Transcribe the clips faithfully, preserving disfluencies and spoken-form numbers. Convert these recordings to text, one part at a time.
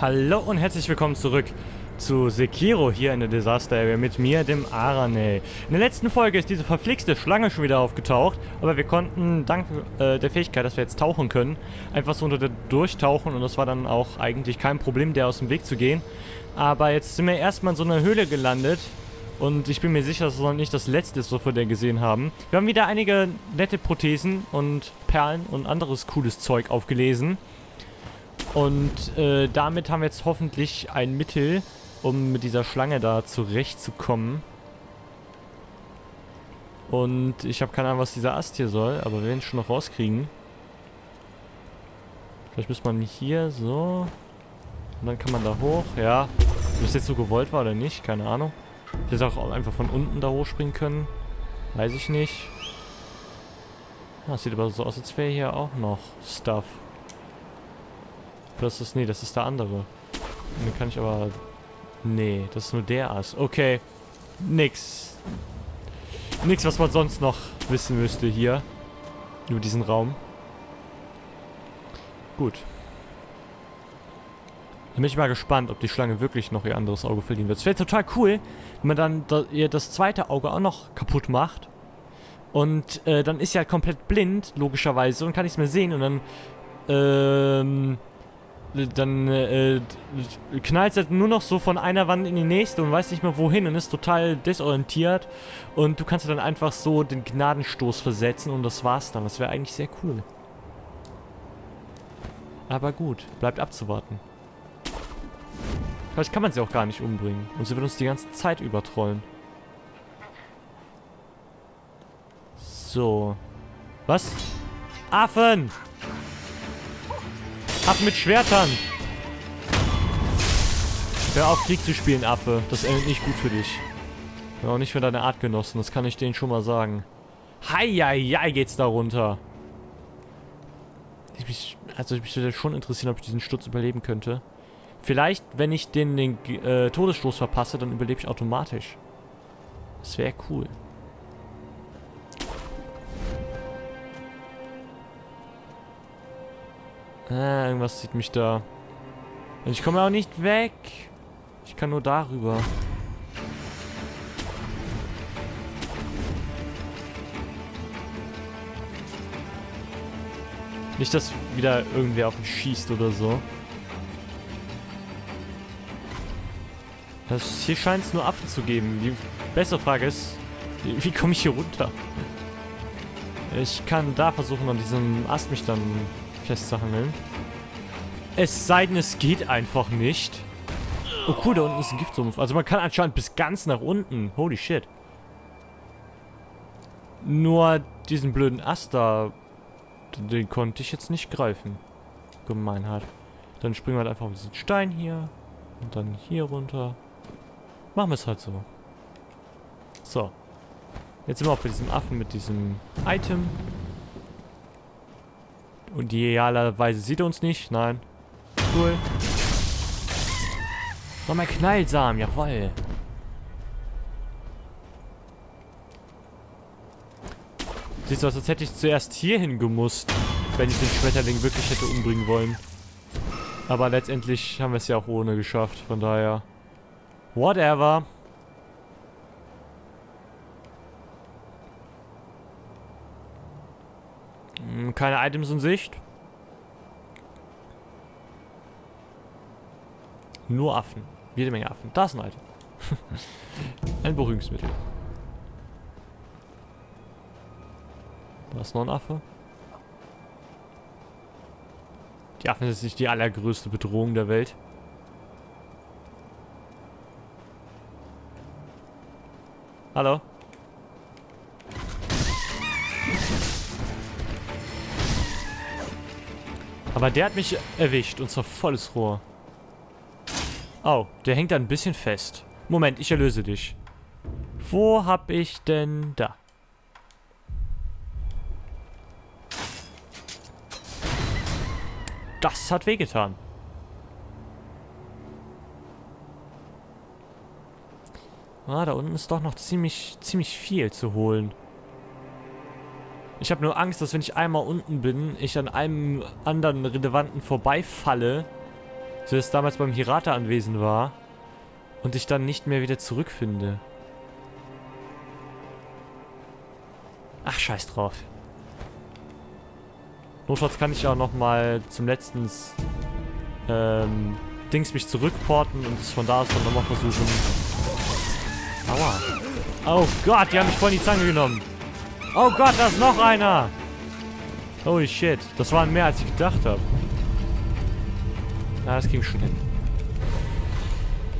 Hallo und herzlich willkommen zurück zu Sekiro hier in der Disaster Area mit mir, dem Aranel. In der letzten Folge ist diese verflixte Schlange schon wieder aufgetaucht, aber wir konnten dank äh, der Fähigkeit, dass wir jetzt tauchen können, einfach so unter der durchtauchen und das war dann auch eigentlich kein Problem, der aus dem Weg zu gehen. Aber jetzt sind wir erstmal in so einer Höhle gelandet und ich bin mir sicher, dass es noch nicht das letzte ist, was wir denn gesehen haben. Wir haben wieder einige nette Prothesen und Perlen und anderes cooles Zeug aufgelesen. Und äh, damit haben wir jetzt hoffentlich ein Mittel, um mit dieser Schlange da zurechtzukommen. Und ich habe keine Ahnung, was dieser Ast hier soll, aber wir werden es schon noch rauskriegen. Vielleicht muss man hier so. Und dann kann man da hoch. Ja. Ob das jetzt so gewollt war oder nicht, keine Ahnung. Ich hätte auch einfach von unten da hochspringen können. Weiß ich nicht. Ja, das sieht aber so aus, als wäre hier auch noch Stuff. Das ist, nee, das ist der andere. Den kann ich aber... Nee, das ist nur der Ast. Okay. Nix. Nix, was man sonst noch wissen müsste hier. Über diesen Raum. Gut. Da bin ich mal gespannt, ob die Schlange wirklich noch ihr anderes Auge verlieren wird. Es wäre total cool, wenn man dann da, ihr das zweite Auge auch noch kaputt macht. Und äh, dann ist sie halt komplett blind, logischerweise, und kann nichts mehr sehen. Und dann... Ähm... dann äh, knallt es halt nur noch so von einer Wand in die nächste und weiß nicht mehr wohin und ist total desorientiert und du kannst dann einfach so den Gnadenstoß versetzen und das war's dann. Das wäre eigentlich sehr cool. Aber gut, bleibt abzuwarten. Vielleicht kann man sie auch gar nicht umbringen und sie wird uns die ganze Zeit übertrollen. So. Was? Affen! Affen mit Schwertern! Hör auf, Krieg zu spielen, Affe. Das endet nicht gut für dich. Und auch nicht für deine Artgenossen, das kann ich denen schon mal sagen. Heieiei, geht's da runter. Ich mich, also ich mich würde schon interessieren, ob ich diesen Sturz überleben könnte. Vielleicht, wenn ich den, den äh, Todesstoß verpasse, dann überlebe ich automatisch. Das wäre cool. Ah, irgendwas zieht mich da. Ich komme auch nicht weg. Ich kann nur darüber. Nicht, dass wieder irgendwer auf mich schießt oder so. Das, hier scheint es nur Affen zu geben. Die bessere Frage ist, wie komme ich hier runter? Ich kann da versuchen, an diesem Ast mich dann festzuhangeln. Es sei denn, es geht einfach nicht. Oh cool, da unten ist ein Giftsumpf. Also man kann anscheinend bis ganz nach unten. Holy shit. Nur diesen blöden Ast da, den konnte ich jetzt nicht greifen. Gemeinheit. Dann springen wir halt einfach auf diesen Stein hier. Und dann hier runter. Machen wir es halt so. So. Jetzt sind wir auch bei diesem Affen mit diesem Item. Und idealerweise sieht er uns nicht. Nein. Cool. Nochmal Knallsamen, jawoll. Sieht so aus, als hätte ich zuerst hierhin gemusst, wenn ich den Schmetterling wirklich hätte umbringen wollen. Aber letztendlich haben wir es ja auch ohne geschafft, von daher. Whatever. Keine Items in Sicht. Nur Affen. Jede Menge Affen. Da ist ein Item. Ein Beruhigungsmittel. Da ist noch ein Affe. Die Affen sind nicht die allergrößte Bedrohung der Welt. Hallo? Aber der hat mich erwischt, und zwar volles Rohr. Oh, der hängt da ein bisschen fest. Moment, ich erlöse dich. Wo hab ich denn da? Das hat wehgetan. Ah, da unten ist doch noch ziemlich, ziemlich viel zu holen. Ich habe nur Angst, dass wenn ich einmal unten bin, ich an einem anderen Relevanten vorbeifalle so wie es damals beim Hirata anwesend war und ich dann nicht mehr wieder zurückfinde. Ach, scheiß drauf. Notfalls kann ich ja nochmal zum letzten ähm, Dings mich zurückporten und es von da aus dann nochmal versuchen. Aua. Oh Gott, die haben mich voll in die Zange genommen. Oh Gott, da ist noch einer. Holy shit. Das waren mehr, als ich gedacht habe. Na, das ging schon hin.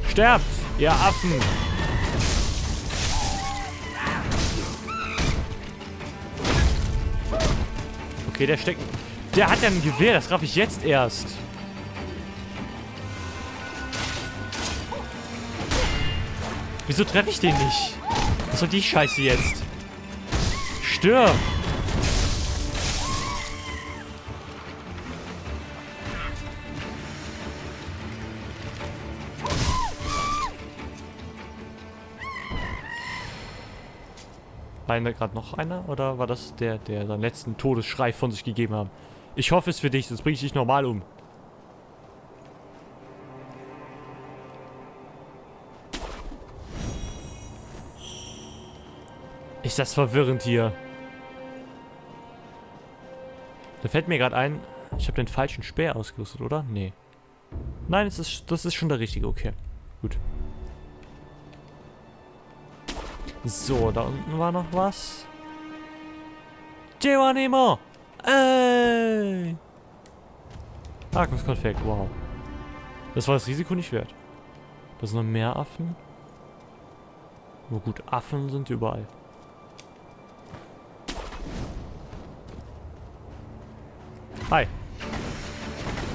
Sterbt, ihr Affen. Okay, der steckt... Der hat ja ein Gewehr, das raff ich jetzt erst. Wieso treffe ich den nicht? Was soll die Scheiße jetzt? Stirb! War da gerade noch einer? Oder war das der, der seinen letzten Todesschrei von sich gegeben hat? Ich hoffe es für dich, sonst bringe ich dich normal um. Ist das verwirrend hier. Da fällt mir gerade ein, ich habe den falschen Speer ausgerüstet, oder? Nee. Nein, das ist, das ist schon der richtige, okay. Gut. So, da unten war noch was. Geronimo! Ey! Hackungskonfekt, wow. Das war das Risiko nicht wert. Da sind noch mehr Affen. Wo gut, Affen sind überall. Hi.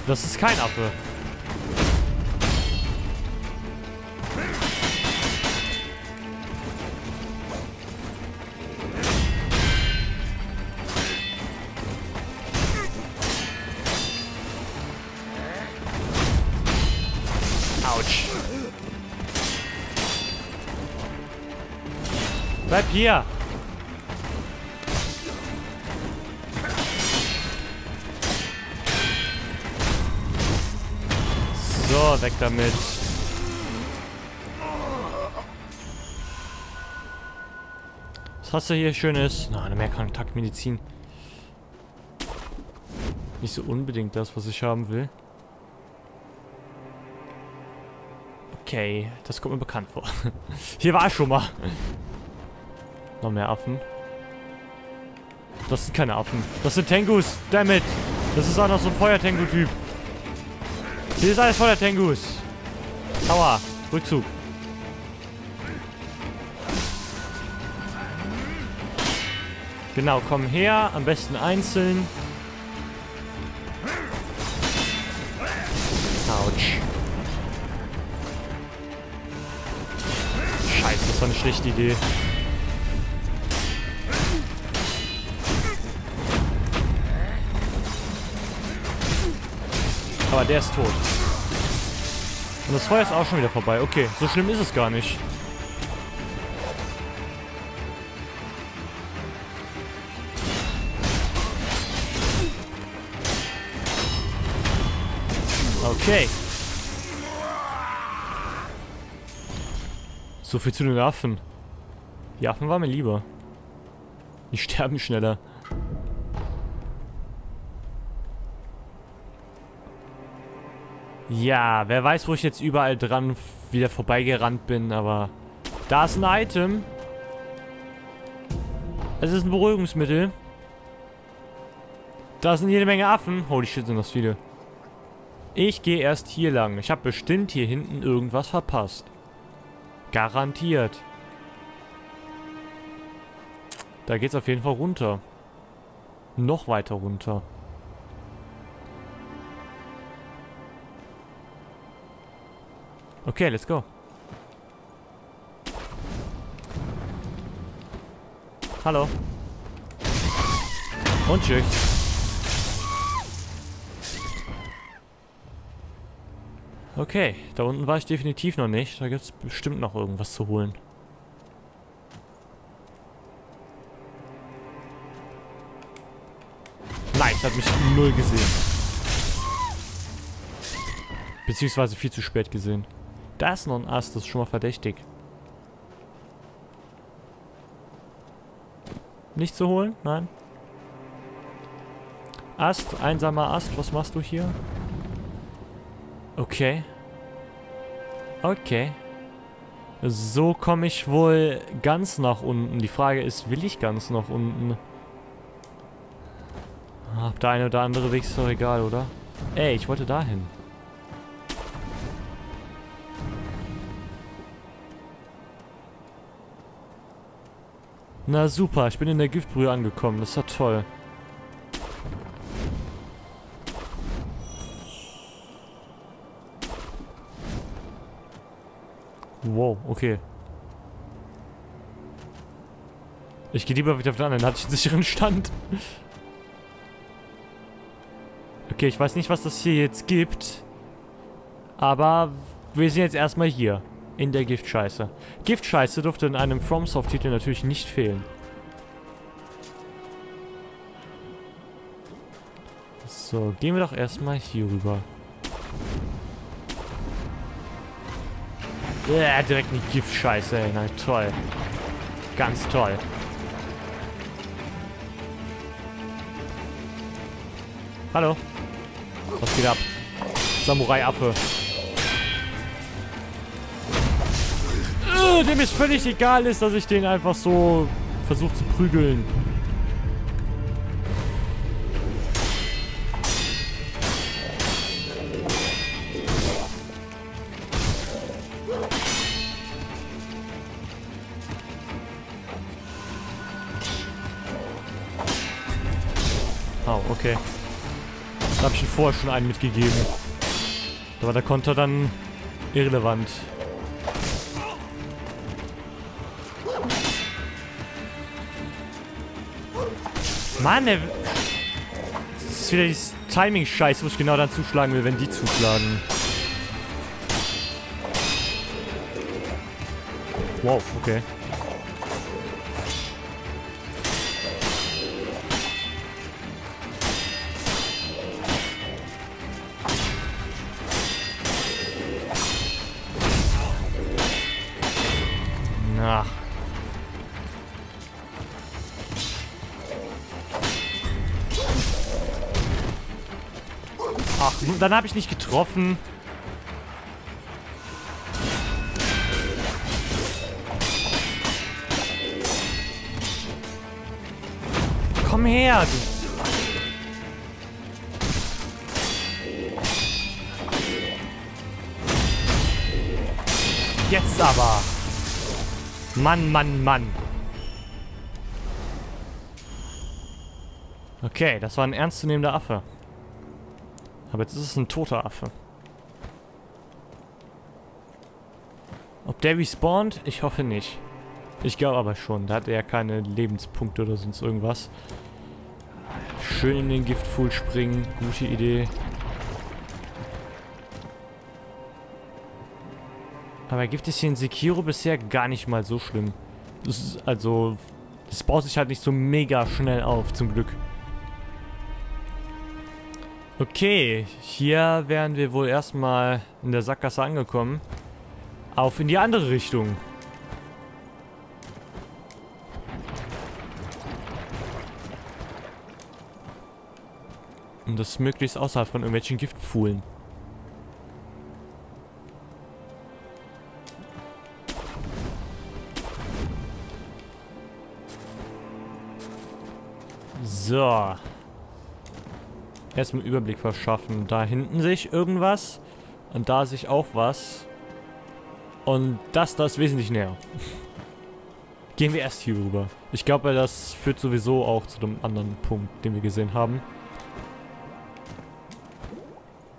Das ist kein Affe. Autsch. Bleib hier. So, weg damit. Was hast du hier Schönes? Na, eine Mehrkontaktmedizin. Nicht so unbedingt das, was ich haben will. Okay, das kommt mir bekannt vor. Hier war ich schon mal. Noch mehr Affen. Das sind keine Affen. Das sind Tengus, dammit. Das ist auch noch so ein Feuertengu-Typ. Hier ist alles voller Tengus. Aua, Rückzug. Genau, komm her. Am besten einzeln. Autsch. Scheiße, das war eine schlechte Idee. Aber der ist tot. Und das Feuer ist auch schon wieder vorbei. Okay, so schlimm ist es gar nicht. Okay. So viel zu den Affen. Die Affen waren mir lieber. Die sterben schneller. Ja, wer weiß, wo ich jetzt überall dran wieder vorbeigerannt bin, aber... Da ist ein Item. Es ist ein Beruhigungsmittel. Da sind jede Menge Affen. Holy shit, sind das viele. Ich gehe erst hier lang. Ich habe bestimmt hier hinten irgendwas verpasst. Garantiert. Da geht's auf jeden Fall runter. Noch weiter runter. Okay, let's go. Hallo. Und tschüss. Okay, da unten war ich definitiv noch nicht. Da gibt es bestimmt noch irgendwas zu holen. Nein, das hat mich null gesehen. Beziehungsweise viel zu spät gesehen. Da ist noch ein Ast, das ist schon mal verdächtig. Nicht zu holen? Nein. Ast, einsamer Ast, was machst du hier? Okay. Okay. So komme ich wohl ganz nach unten. Die Frage ist, will ich ganz nach unten? Ob der eine oder andere Weg ist doch egal, oder? Ey, ich wollte dahin. Na super, ich bin in der Giftbrühe angekommen. Das ist ja toll. Wow, okay. Ich gehe lieber wieder auf den anderen. Hatte ich einen sicheren Stand. Okay, ich weiß nicht, was das hier jetzt gibt. Aber wir sind jetzt erstmal hier. In der Giftscheiße. Giftscheiße durfte in einem FromSoft-Titel natürlich nicht fehlen. So, gehen wir doch erstmal hier rüber. Äh, direkt eine Giftscheiße, ey. Na toll. Ganz toll. Hallo. Was geht ab? Samurai-Affe. Äh, dem es völlig egal ist, dass ich den einfach so versuche zu prügeln. Oh, okay. Da habe ich ihn vorher schon einen mitgegeben. Da war der Konter dann irrelevant. Mann, der... Das ist wieder dieses Timing-Scheiß, wo ich genau dann zuschlagen will, wenn die zuschlagen. Wow, okay. Ach. Ach, dann habe ich nicht getroffen. Komm her, du. Jetzt aber. Mann, Mann, Mann. Okay, das war ein ernstzunehmender Affe. Aber jetzt ist es ein toter Affe. Ob der respawnt? Ich hoffe nicht. Ich glaube aber schon. Da hat er ja keine Lebenspunkte oder sonst irgendwas. Schön in den Giftpool springen. Gute Idee. Aber Gift ist hier in Sekiro bisher gar nicht mal so schlimm. Das ist also, das baut sich halt nicht so mega schnell auf, zum Glück. Okay, hier wären wir wohl erstmal in der Sackgasse angekommen. Auf in die andere Richtung. Und das möglichst außerhalb von irgendwelchen Giftpfuhlen. So. Erstmal einen Überblick verschaffen. Da hinten sehe ich irgendwas. Und da sehe ich auch was. Und das, das ist wesentlich näher. Gehen wir erst hier rüber. Ich glaube, das führt sowieso auch zu dem anderen Punkt, den wir gesehen haben.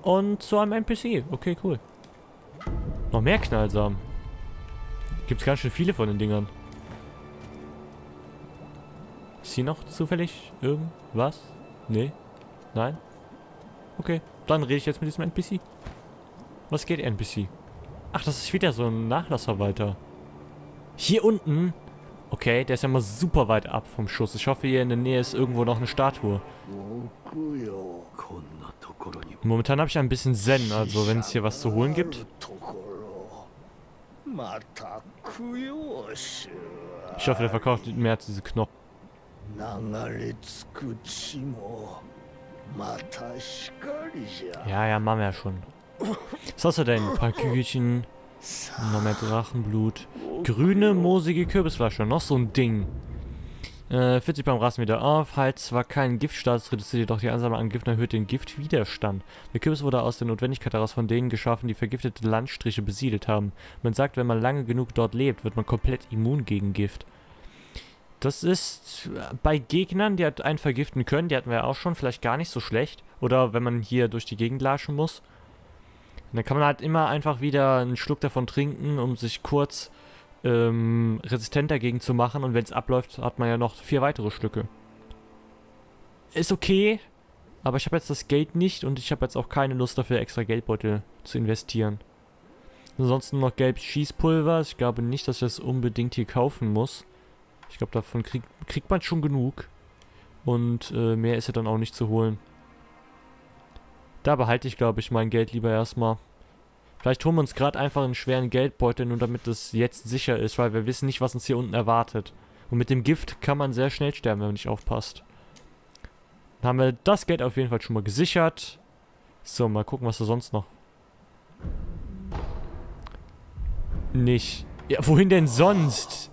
Und zu einem N P C. Okay, cool. Noch mehr Knallsamen. Gibt es ganz schön viele von den Dingern. Ist hier noch zufällig irgendwas? Nee. Nein? Okay, dann rede ich jetzt mit diesem N P C. Was geht, N P C? Ach, das ist wieder so ein Nachlassverwalter. Hier unten Okay, der ist ja mal super weit ab vom Schuss. Ich hoffe, hier in der Nähe ist irgendwo noch eine Statue. Momentan habe ich ein bisschen Zen, also wenn es hier was zu holen gibt. Ich hoffe, der verkauft nicht mehr als diese Knochen. Ja, ja, machen wir ja schon. Was hast du denn? Ein paar Kügelchen, noch mehr Drachenblut. Grüne, moosige Kürbisflasche, noch so ein Ding. Äh, vierzig beim Rasen wieder auf. Halt zwar keinen Giftstatus, reduziert jedoch die Ansammlung an Gift und erhöht den Giftwiderstand. Der Kürbis wurde aus der Notwendigkeit heraus von denen geschaffen, die vergiftete Landstriche besiedelt haben. Man sagt, wenn man lange genug dort lebt, wird man komplett immun gegen Gift. Das ist bei Gegnern, die einen vergiften können, die hatten wir ja auch schon, vielleicht gar nicht so schlecht. Oder wenn man hier durch die Gegend latschen muss. Und dann kann man halt immer einfach wieder einen Schluck davon trinken, um sich kurz ähm, resistent dagegen zu machen. Und wenn es abläuft, hat man ja noch vier weitere Stücke. Ist okay, aber ich habe jetzt das Geld nicht und ich habe jetzt auch keine Lust dafür, extra Geldbeutel zu investieren. Ansonsten noch gelbes Schießpulver. Ich glaube nicht, dass ich das unbedingt hier kaufen muss. Ich glaube, davon krieg, kriegt man schon genug. Und äh, mehr ist ja dann auch nicht zu holen. Da behalte ich, glaube ich, mein Geld lieber erstmal. Vielleicht holen wir uns gerade einfach einen schweren Geldbeutel, nur damit das jetzt sicher ist, weil wir wissen nicht, was uns hier unten erwartet. Und mit dem Gift kann man sehr schnell sterben, wenn man nicht aufpasst. Dann haben wir das Geld auf jeden Fall schon mal gesichert. So, mal gucken, was da sonst noch. Nicht. Ja, wohin denn sonst?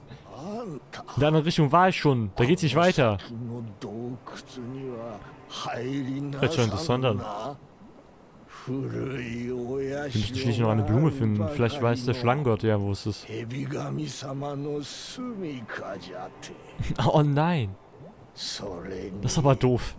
In der anderen Richtung war ich schon. Da geht's nicht weiter. Hört schon interessant an. Könnte ich nicht noch eine Blume finden? Vielleicht weiß der Schlangengott ja, wo es ist. Oh nein. Das ist aber doof.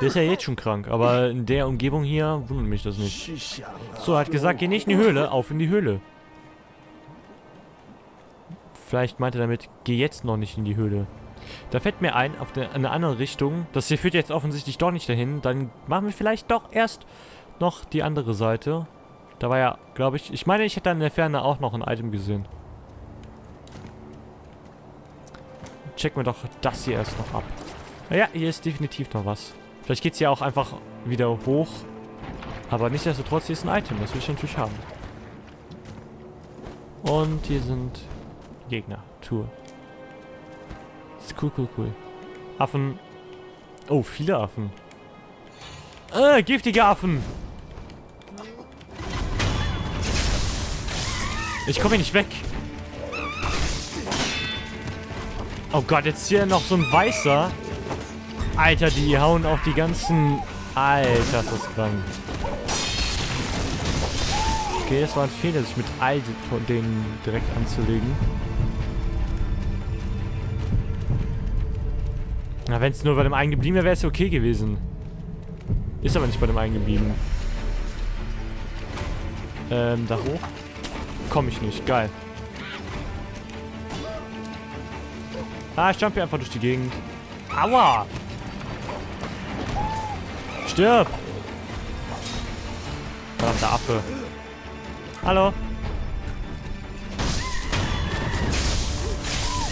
Der ist ja jetzt schon krank, aber in der Umgebung hier wundert mich das nicht. So, er hat gesagt, geh nicht in die Höhle, auf in die Höhle. Vielleicht meint er damit, geh jetzt noch nicht in die Höhle. Da fällt mir ein, auf der, eine andere Richtung, das hier führt jetzt offensichtlich doch nicht dahin, dann machen wir vielleicht doch erst noch die andere Seite. Da war ja, glaube ich, ich meine, ich hätte in der Ferne auch noch ein Item gesehen. Checken wir doch das hier erst noch ab. Naja, hier ist definitiv noch was. Vielleicht geht es ja auch einfach wieder hoch. Aber nichtsdestotrotz, hier ist ein Item, das will ich natürlich haben. Und hier sind Gegner. Tour. Das ist cool, cool, cool. Affen. Oh, viele Affen. Äh, giftige Affen! Ich komme hier nicht weg. Oh Gott, jetzt hier noch so ein Weißer. Alter, die hauen auch die ganzen... Alter, ist das krank. Okay, das war ein Fehler, sich mit all denen direkt anzulegen. Na, wenn es nur bei dem einen geblieben wäre, wäre es okay gewesen. Ist aber nicht bei dem einen geblieben. Ähm, da hoch. Komme ich nicht, geil. Ah, ich jump hier einfach durch die Gegend. Aua! Stirb! Verdammter Affe. Hallo!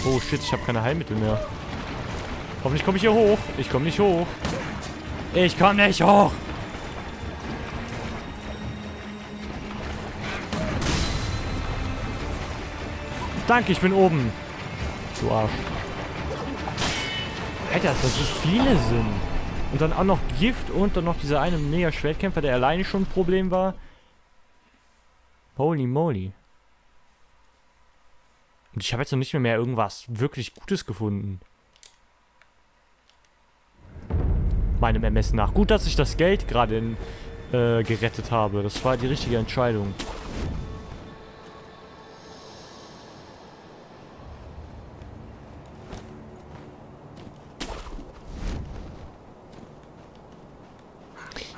Oh shit, ich habe keine Heilmittel mehr. Hoffentlich komme ich hier hoch. Ich komme nicht hoch. Ich komme nicht hoch! Danke, ich bin oben. Du Arsch. Alter, dass das so viele sind. Und dann auch noch Gift und dann noch dieser eine Mega-Schwertkämpfer, der alleine schon ein Problem war. Holy moly. Und ich habe jetzt noch nicht mehr, mehr irgendwas wirklich Gutes gefunden. Meinem Ermessen nach. Gut, dass ich das Geld gerade äh, gerettet habe. Das war die richtige Entscheidung.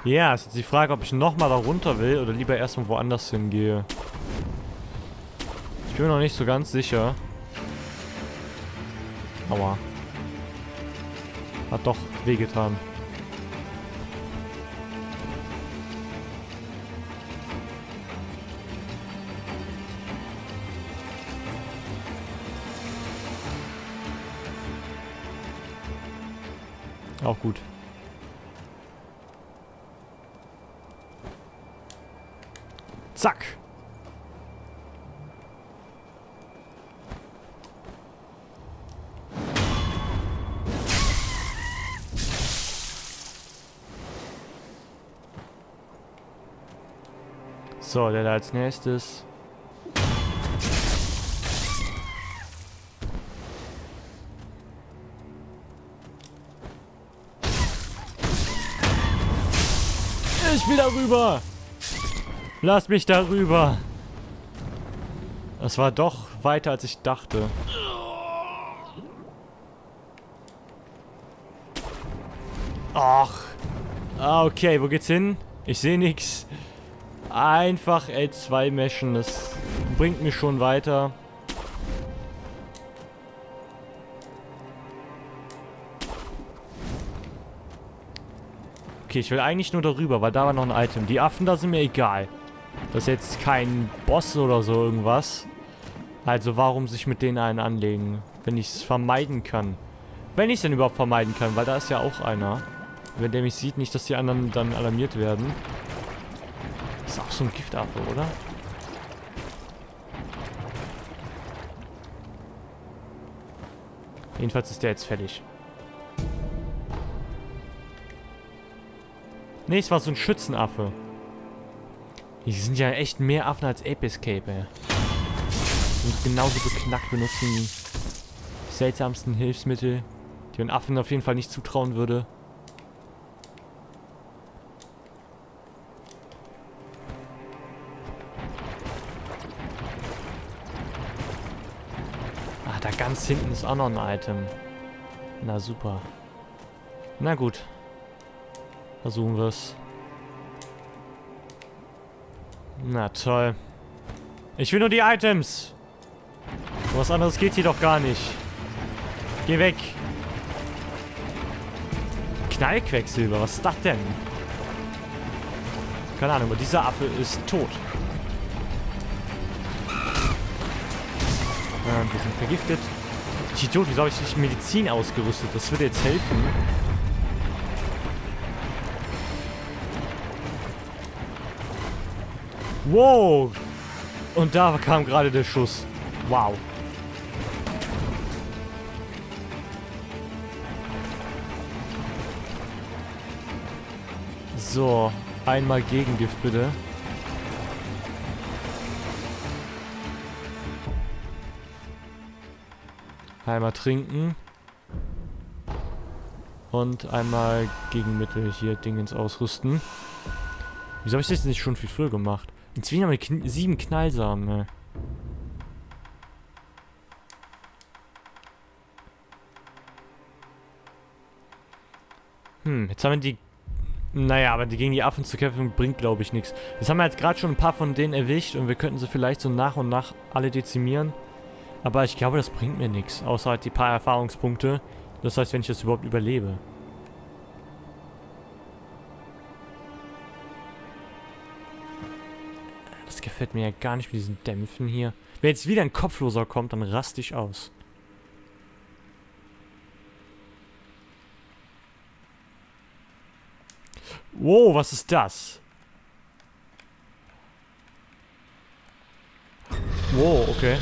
Ja, es ist jetzt die Frage, ob ich nochmal da runter will oder lieber erstmal woanders hingehe. Ich bin mir noch nicht so ganz sicher. Aua. Hat doch wehgetan. Auch gut. Zack. So, der da als nächstes. Ich will darüber. Lass mich darüber. Das war doch weiter, als ich dachte. Ach. Ah, okay, wo geht's hin? Ich sehe nichts. Einfach L zwei meshen, das bringt mich schon weiter. Okay, ich will eigentlich nur darüber, weil da war noch ein Item. Die Affen, da sind mir egal. Das ist jetzt kein Boss oder so irgendwas. Also warum sich mit denen einen anlegen, wenn ich es vermeiden kann? Wenn ich es denn überhaupt vermeiden kann, weil da ist ja auch einer. Wenn der mich sieht, nicht, dass die anderen dann alarmiert werden. Das ist auch so ein Giftaffe, oder? Jedenfalls ist der jetzt fertig. Ne, es war so ein Schützenaffe. Hier sind ja echt mehr Affen als Ape Escape, ey. Und genauso beknackt, benutzen die seltsamsten Hilfsmittel, die man Affen auf jeden Fall nicht zutrauen würde. Ah, da ganz hinten ist auch noch ein Item. Na super. Na gut. Versuchen wir es. Na toll. Ich will nur die Items. Was anderes geht hier doch gar nicht. Geh weg. Knallquecksilber, was ist das denn? Keine Ahnung, aber dieser Apfel ist tot. Ja, wir sind vergiftet. Ich Idiot, wieso habe ich nicht Medizin ausgerüstet? Das würde jetzt helfen. Wow! Und da kam gerade der Schuss. Wow. So, einmal Gegengift bitte. Einmal trinken. Und einmal Gegenmittel hier Dingens ausrüsten. Wieso habe ich das nicht schon viel früher gemacht? Inzwischen haben wir kn sieben Knallsamen, ne? Hm, jetzt haben wir die... Naja, aber die gegen die Affen zu kämpfen bringt, glaube ich, nichts. Jetzt haben wir jetzt gerade schon ein paar von denen erwischt und wir könnten sie vielleicht so nach und nach alle dezimieren. Aber ich glaube, das bringt mir nichts, außer halt die paar Erfahrungspunkte. Das heißt, wenn ich das überhaupt überlebe. Gefällt mir ja gar nicht mit diesen Dämpfen hier. Wenn jetzt wieder ein Kopfloser kommt, dann raste ich aus. Wow, was ist das? Wow, okay.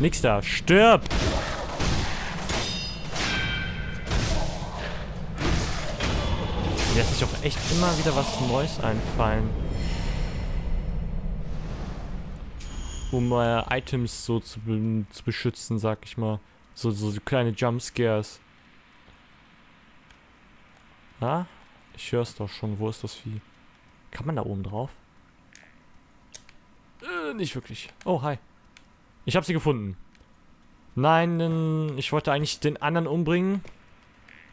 Nix da. Stirb! Lässt sich auch echt immer wieder was Neues einfallen. Um äh, Items so zu, be zu beschützen, sag ich mal. So, so, so kleine Jumpscares. Na? Ich hör's doch schon. Wo ist das Vieh? Kann man da oben drauf? Äh, nicht wirklich. Oh, hi. Ich hab sie gefunden. Nein, denn ich wollte eigentlich den anderen umbringen.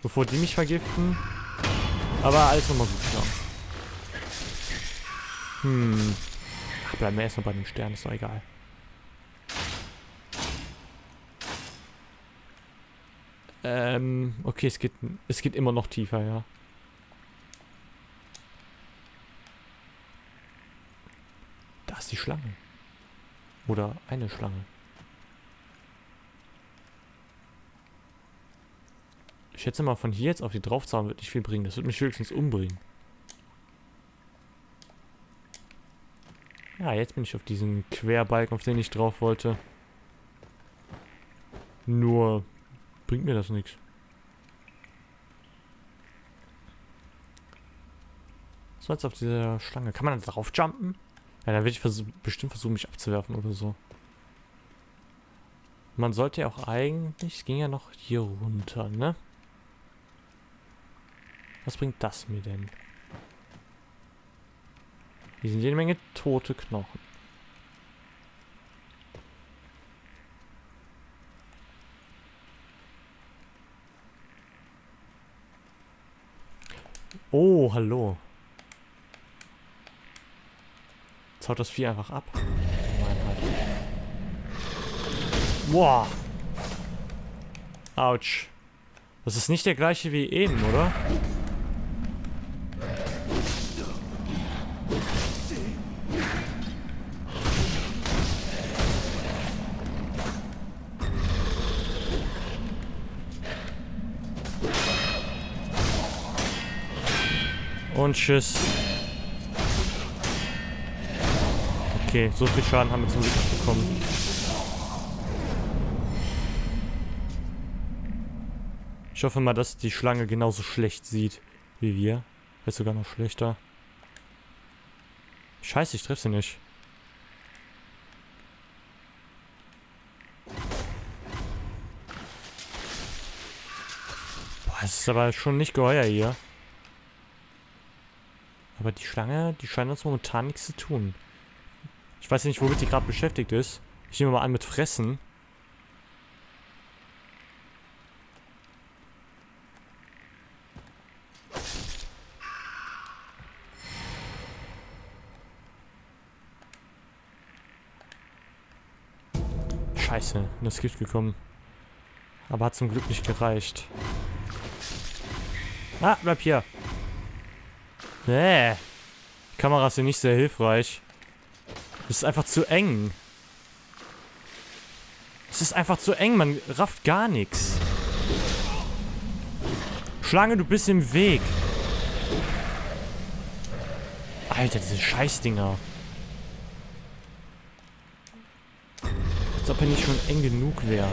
Bevor die mich vergiften. Aber alles nochmal gut klar. Hm. Bleiben wir erstmal bei dem Stern, ist doch egal. Ähm, okay, es geht, es geht immer noch tiefer, ja. Da ist die Schlange. Oder eine Schlange. Ich schätze mal, von hier jetzt auf die draufzahlen wird nicht viel bringen. Das wird mich höchstens umbringen. Ja, jetzt bin ich auf diesen Querbalken, auf den ich drauf wollte. Nur bringt mir das nichts. Was war jetzt auf dieser Schlange? Kann man da drauf jumpen? Ja, dann würde ich versuch, bestimmt versuchen, mich abzuwerfen oder so. Man sollte ja auch eigentlich... Es ging ja noch hier runter, ne? Was bringt das mir denn? Hier sind jede Menge tote Knochen. Oh, hallo. Jetzt haut das Vieh einfach ab. Boah. Autsch. Das ist nicht der gleiche wie eben, oder? Und tschüss. Okay, so viel Schaden haben wir zum Glück nicht bekommen. Ich hoffe mal, dass die Schlange genauso schlecht sieht wie wir. Vielleicht sogar noch schlechter. Scheiße, ich treffe sie nicht. Boah, es ist aber schon nicht geheuer hier. Aber die Schlange, die scheint uns momentan nichts zu tun. Ich weiß nicht, womit die gerade beschäftigt ist. Ich nehme mal an mit Fressen. Scheiße, in das Gift gekommen. Aber hat zum Glück nicht gereicht. Ah, bleib hier. Nee. Die Kamera ist hier nicht sehr hilfreich. Es ist einfach zu eng. Es ist einfach zu eng, man rafft gar nichts. Schlange, du bist im Weg. Alter, diese Scheißdinger. Als ob er nicht schon eng genug wäre.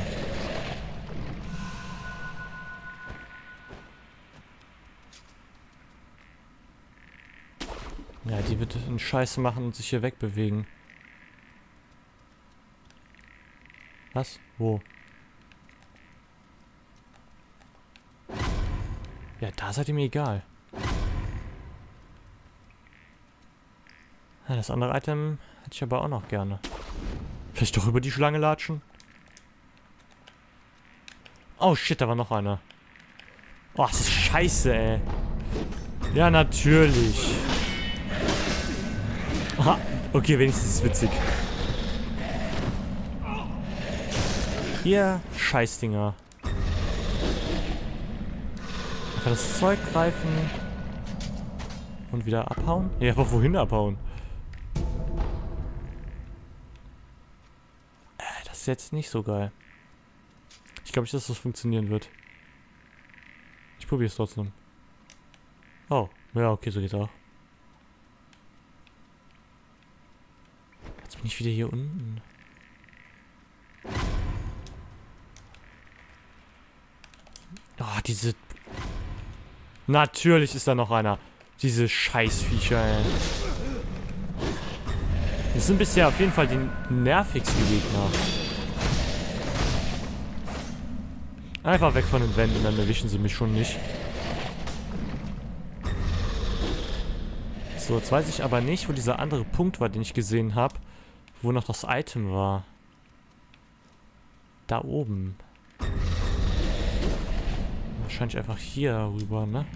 Ja, die wird einen Scheiß machen und sich hier wegbewegen. Was? Wo? Ja, da seid ihr mir egal. Ja, das andere Item hätte ich aber auch noch gerne. Vielleicht doch über die Schlange latschen? Oh shit, da war noch einer. Oh, das ist scheiße, ey. Ja, natürlich. Aha, okay, wenigstens ist es witzig. Hier, Scheißdinger. Einfach das Zeug greifen. Und wieder abhauen? Ja, aber wohin abhauen? Äh, das ist jetzt nicht so geil. Ich glaube nicht, dass das funktionieren wird. Ich probiere es trotzdem. Oh, ja, okay, so geht's auch. Nicht wieder hier unten. Ah, oh, diese... Natürlich ist da noch einer. Diese Scheißviecher, ey. Das sind bisher auf jeden Fall die nervigsten Gegner. Einfach weg von den Wänden, dann erwischen sie mich schon nicht. So, jetzt weiß ich aber nicht, wo dieser andere Punkt war, den ich gesehen habe. Wo noch das Item war. Da oben. Wahrscheinlich einfach hier rüber, ne?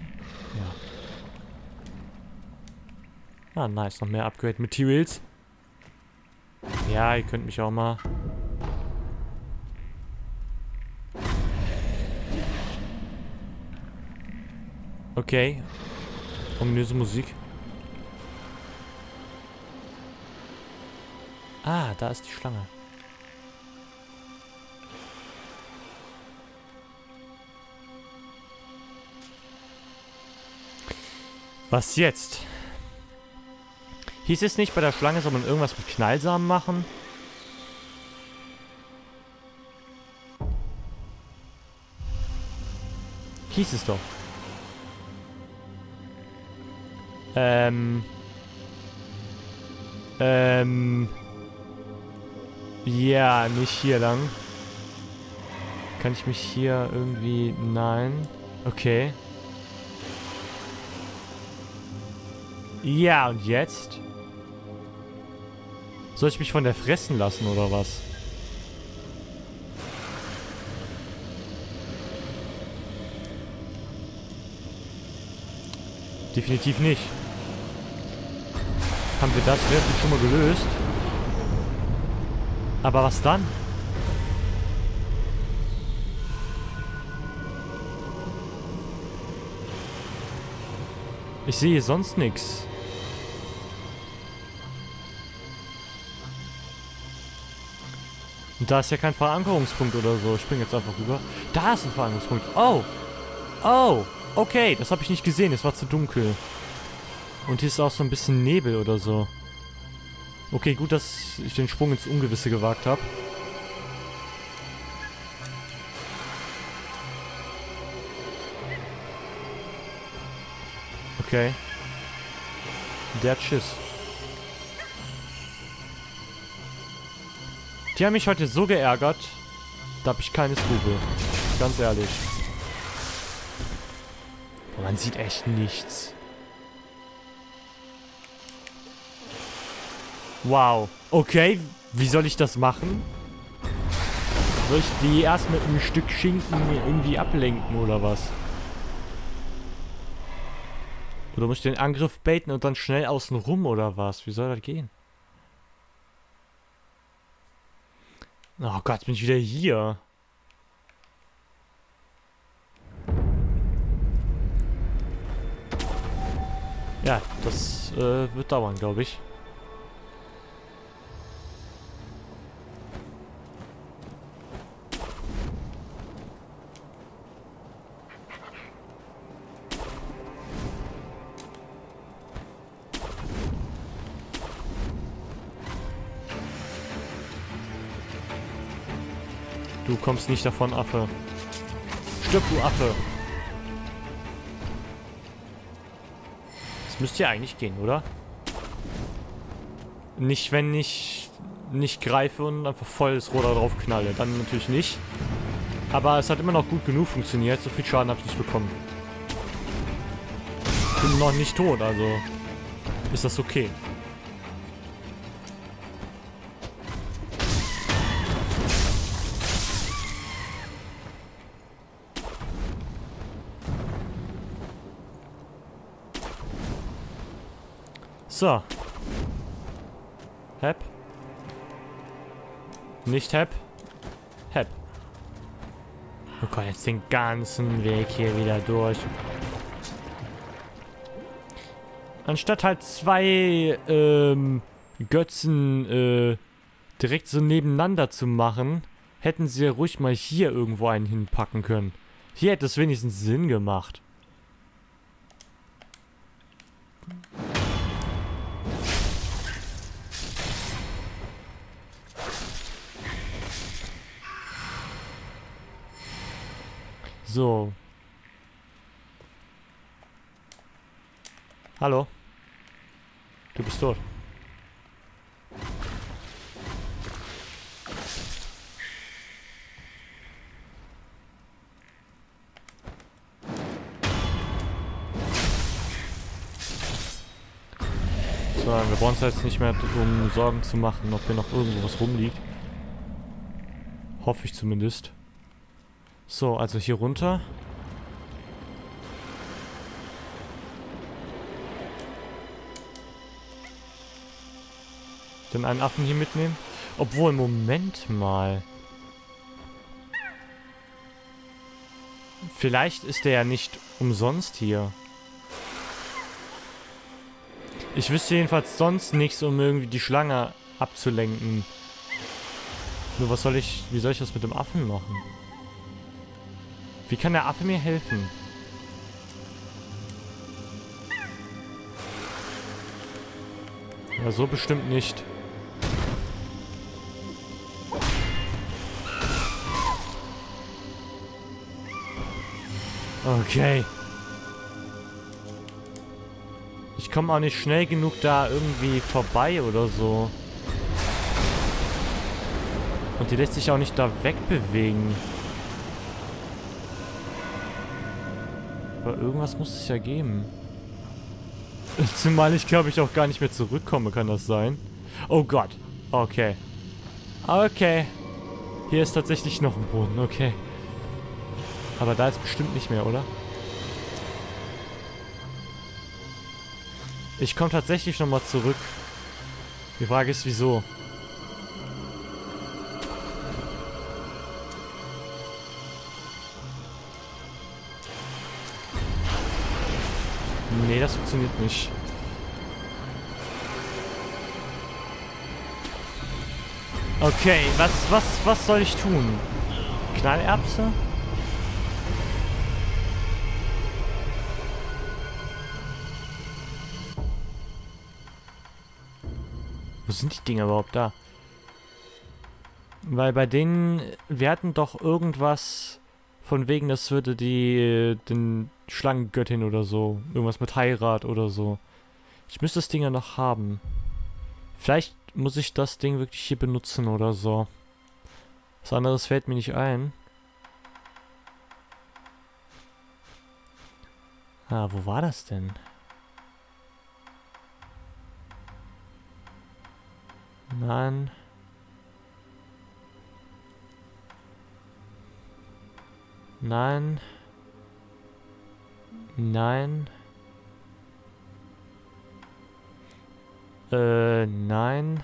Ja. Ah, nice. Noch mehr Upgrade Materials. Ja, ihr könnt mich auch mal... Okay. Ominöse Musik. Ah, da ist die Schlange. Was jetzt? Hieß es nicht, bei der Schlange soll man irgendwas mit Knallsamen machen? Hieß es doch. Ähm. Ähm. Ja, nicht hier lang. Kann ich mich hier irgendwie... Nein. Okay. Ja, und jetzt? Soll ich mich von der fressen lassen, oder was? Definitiv nicht. Haben wir das wirklich schon mal gelöst? Aber was dann? Ich sehe sonst nichts. Und da ist ja kein Verankerungspunkt oder so. Ich springe jetzt einfach rüber. Da ist ein Verankerungspunkt. Oh! Oh! Okay, das habe ich nicht gesehen. Es war zu dunkel. Und hier ist auch so ein bisschen Nebel oder so. Okay, gut, dass ich den Sprung ins Ungewisse gewagt habe. Okay. Der hat Schiss. Die haben mich heute so geärgert, da habe ich keine Skrupel. Ganz ehrlich. Man sieht echt nichts. Wow. Okay, wie soll ich das machen? Soll ich die erst mit einem Stück Schinken irgendwie ablenken oder was? Oder muss ich den Angriff baiten und dann schnell außen rum oder was? Wie soll das gehen? Oh Gott, bin ich wieder hier. Ja, das äh, wird dauern, glaube ich. Du kommst nicht davon, Affe. Stirb, du Affe. Das müsste ja eigentlich gehen, oder? Nicht, wenn ich nicht greife und einfach volles Rohr da drauf knalle. Dann natürlich nicht. Aber es hat immer noch gut genug funktioniert. So viel Schaden habe ich nicht bekommen. Ich bin noch nicht tot, also ist das okay. So. Hep. Nicht hep. Hep. Oh Gott, jetzt den ganzen Weg hier wieder durch. Anstatt halt zwei ähm, Götzen äh, direkt so nebeneinander zu machen, hätten sie ja ruhig mal hier irgendwo einen hinpacken können. Hier hätte es wenigstens Sinn gemacht. So. Hallo. Du bist tot. So, wir brauchen uns jetzt nicht mehr um Sorgen zu machen, ob hier noch irgendwo was rumliegt. Hoffe ich zumindest. So, also hier runter. Dann einen Affen hier mitnehmen. Obwohl, Moment mal. Vielleicht ist der ja nicht umsonst hier. Ich wüsste jedenfalls sonst nichts, um irgendwie die Schlange abzulenken. Nur was soll ich... Wie soll ich das mit dem Affen machen? Wie kann der Affe mir helfen? Ja, so bestimmt nicht. Okay. Ich komme auch nicht schnell genug da irgendwie vorbei oder so. Und die lässt sich auch nicht da wegbewegen. Aber irgendwas muss es ja geben. Zumal ich glaube ich auch gar nicht mehr zurückkomme, kann das sein? Oh Gott. Okay. Okay. Hier ist tatsächlich noch ein Boden, okay. Aber da ist bestimmt nicht mehr, oder? Ich komme tatsächlich nochmal zurück. Die Frage ist, wieso? Nee, das funktioniert nicht. Okay, was, was, was soll ich tun? Knallerbse? Wo sind die Dinger überhaupt da? Weil bei denen, wir hatten doch irgendwas von wegen, das würde die, den Schlangengöttin oder so. Irgendwas mit Heirat oder so. Ich müsste das Ding ja noch haben. Vielleicht muss ich das Ding wirklich hier benutzen oder so. Was anderes fällt mir nicht ein. Ah, wo war das denn? Nein. Nein. Nein. Äh, nein.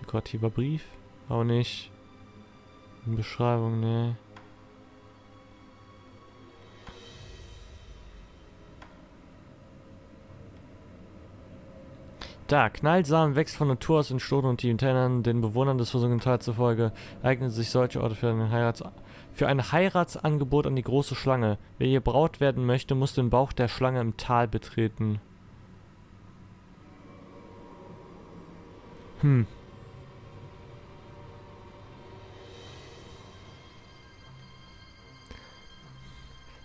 Dekorativer Brief. Auch nicht. Beschreibung, ne. Da, Knallsamen wächst von Natur aus in Stoten und die Tälern. Den Bewohnern des versunkenen Tals zufolge eignen sich solche Orte für, einen Heirats für ein Heiratsangebot an die große Schlange. Wer hier Braut werden möchte, muss den Bauch der Schlange im Tal betreten. Hm.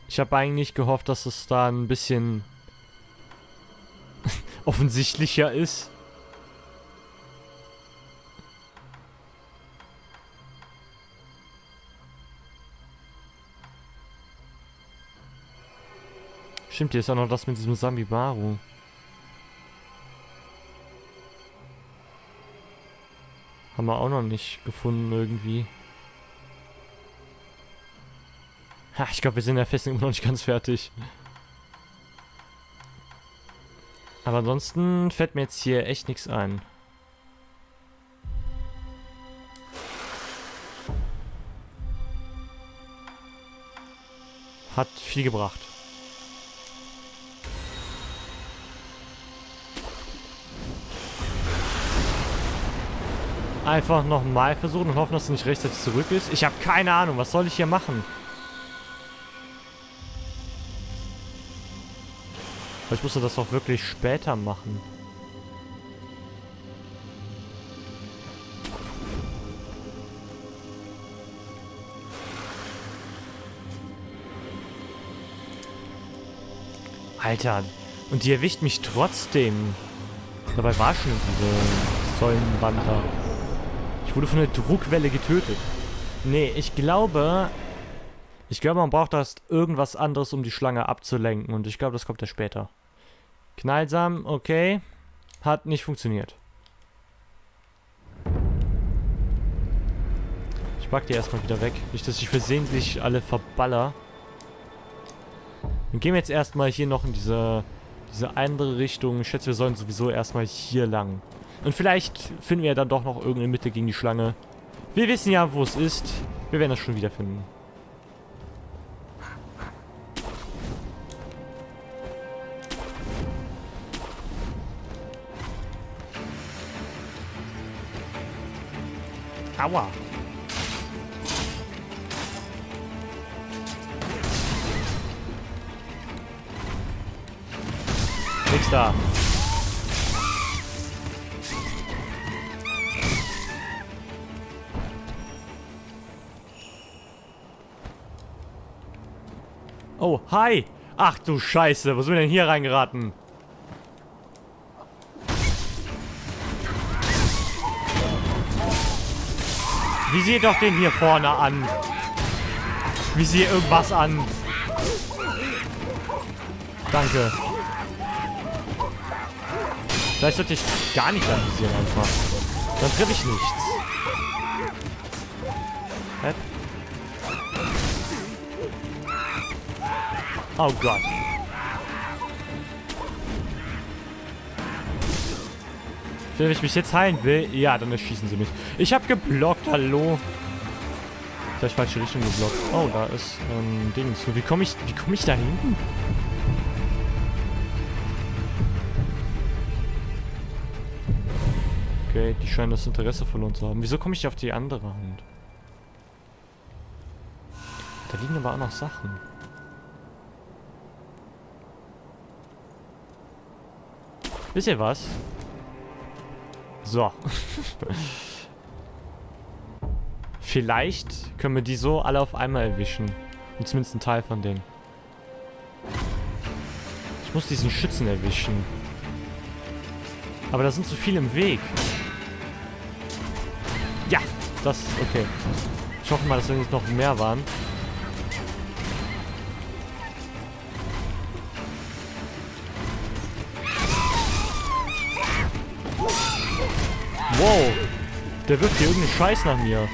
Ich habe eigentlich gehofft, dass es da ein bisschen... offensichtlicher ist. Stimmt, hier ist auch noch das mit diesem Sambibaru. Haben wir auch noch nicht gefunden irgendwie. Ha, ich glaube, wir sind in der Festung immer noch nicht ganz fertig. Aber ansonsten fällt mir jetzt hier echt nichts ein. Hat viel gebracht. Einfach nochmal versuchen und hoffen, dass es nicht rechtzeitig zurück ist. Ich habe keine Ahnung, was soll ich hier machen? Ich musste das doch wirklich später machen. Alter, und die erwischt mich trotzdem. Dabei war schon diese Säulenwand da. Ich wurde von der Druckwelle getötet. Nee, ich glaube... Ich glaube, man braucht das irgendwas anderes, um die Schlange abzulenken. Und ich glaube, das kommt ja später. Knallsam, okay. Hat nicht funktioniert. Ich pack die erstmal wieder weg. Nicht, dass ich versehentlich alle verballer. Dann gehen wir jetzt erstmal hier noch in diese, diese andere Richtung. Ich schätze, wir sollen sowieso erstmal hier lang. Und vielleicht finden wir ja dann doch noch irgendeine Mitte gegen die Schlange. Wir wissen ja, wo es ist. Wir werden das schon wieder finden. Aua. Nix da. Oh, hi! Ach du Scheiße, wo sind wir denn hier reingeraten? Visier doch den hier vorne an. Visier irgendwas an. Danke. Vielleicht sollte ich gar nicht anvisieren einfach. Dann treffe ich nichts. Hä? Oh Gott. Wenn ich mich jetzt heilen will, ja, dann erschießen sie mich. Ich hab geblockt, hallo. Vielleicht falsche Richtung geblockt. Oh, da ist ein Ding. Wie komme ich, wie komme ich da hinten? Okay, die scheinen das Interesse verloren zu haben. Wieso komme ich auf die andere Hand? Da liegen aber auch noch Sachen. Wisst ihr was? So. Vielleicht können wir die so alle auf einmal erwischen. Und zumindest einen Teil von denen. Ich muss diesen Schützen erwischen. Aber da sind zu viele im Weg. Ja, das, okay. Ich hoffe mal, dass da nicht noch mehr waren. Wow, der wirft hier irgendeinen Scheiß nach mir.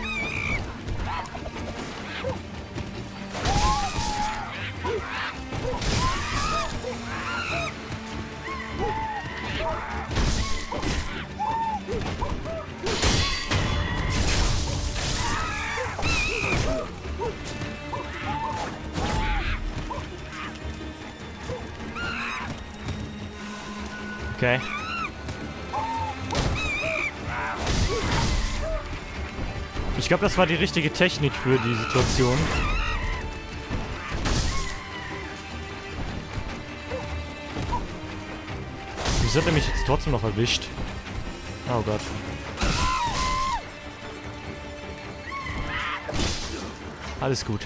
Okay. Ich glaube, das war die richtige Technik für die Situation. Wieso hat er mich jetzt trotzdem noch erwischt? Oh Gott. Alles gut.